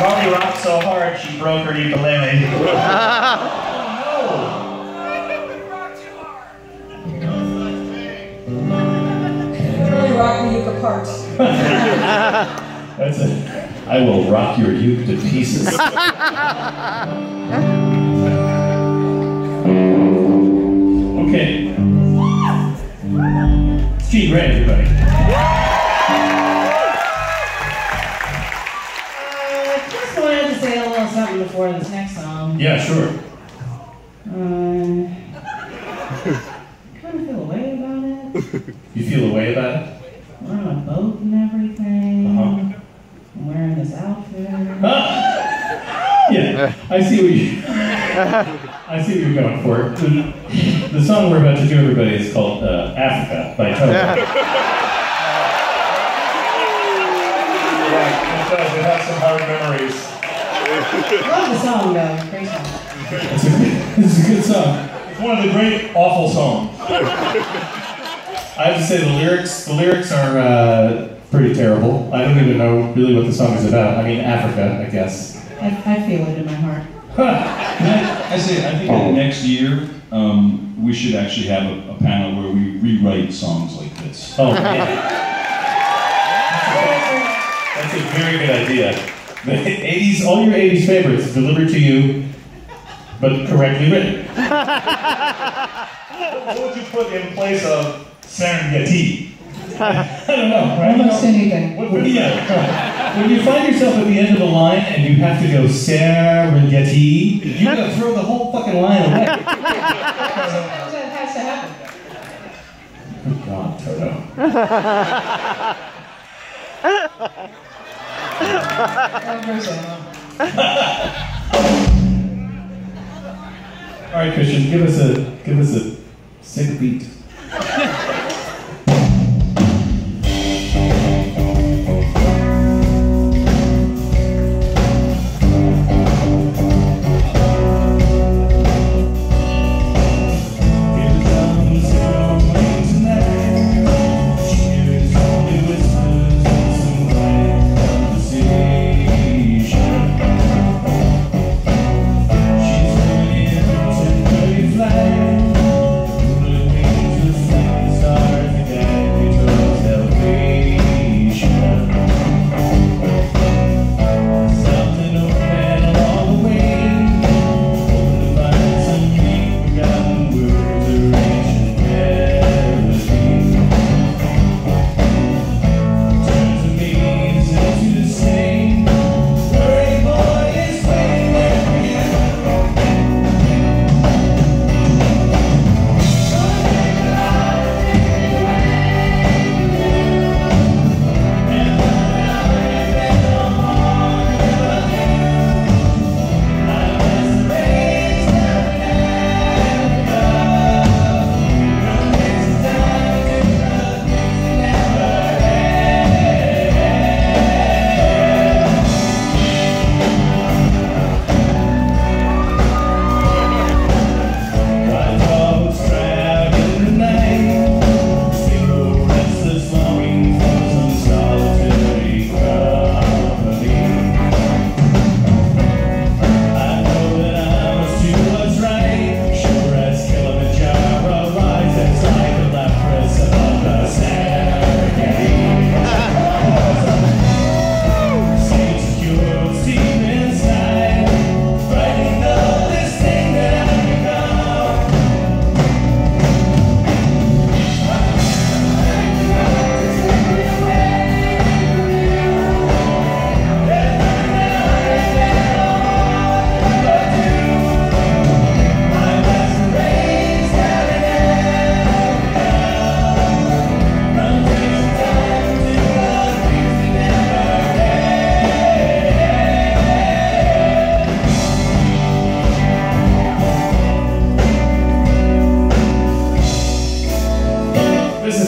Mommy rocked so hard she broke her ukulele. Rock the uke apart. That's it. I will rock your uke to pieces. Okay. It's Gene Gray, everybody. Just wanted to say a little something before this next song. Yeah, sure. I kind of feel a way about it. You feel a way about it? We're on a boat and everything. Uh-huh. I'm wearing this outfit. Yeah, I see what you're going for. The song we're about to do, everybody, is called Africa by Toto. It does. It has some hard memories. I love the song, though. Great song. It's a good song. It's one of the great awful songs. I have to say the lyrics are pretty terrible. I don't even know really what the song is about. I mean, Africa, I guess. I feel it in my heart. I think that next year, we should actually have a panel where we rewrite songs like this. Oh, yeah. That's a very good idea. The 80s, all your 80s favorites delivered to you, but correctly written. What would you put in place of Serengeti? I don't know, right? Almost anything. When you find yourself at the end of a line and you have to go Serengeti, you gotta throw the whole fucking line away. Sometimes that has to happen. Good God, Toto. All right, Christian, give us a sick beat.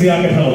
The acapella.